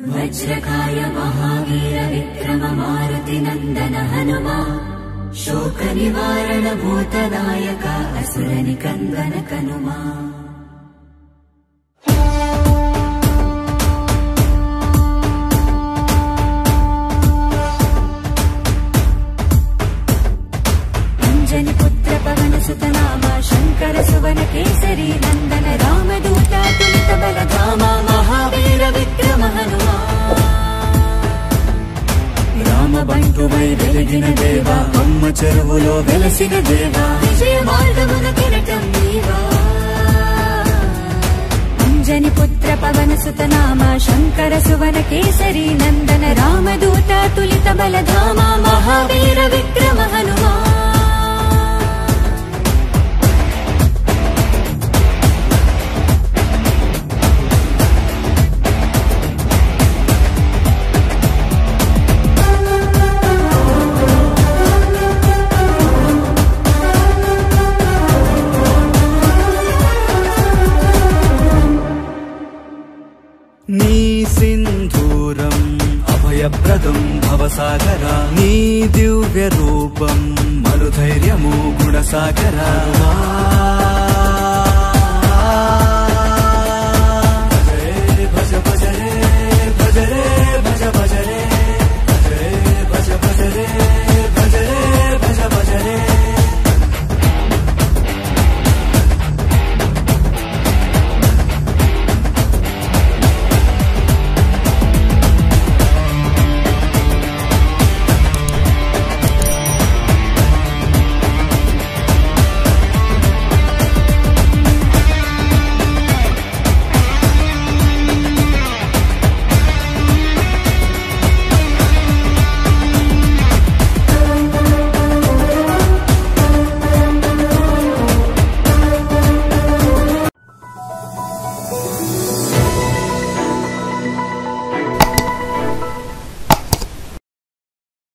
वज्रकाय महावीर विक्रम मारुति नंदन हनुमा शोक निवारण भूतनायक असुर निकंदन कनुमा। अंजनी पुत्र पवन सुत नामा शंकर सुवन केसरी नंदन रामदूता तुलित बलधामा महावीर विक्रम हनुमा। राम बंटुवै वेलिगिन देवा अम्म चेरुवुलो वेलसिन देवा विजय मार्गमुन किरटं नीवा। अंजनी पुत्र पवन सुत नामा शंकर सुवन केसरी नंदन रामदूता तुलित बलधामा महावीर विक्रम हनुमा। नी सिंधूरम् अभयप्रदम् भवसागरा नी दिव्यरूपम् मरुधैर्यमु गुणसागरा।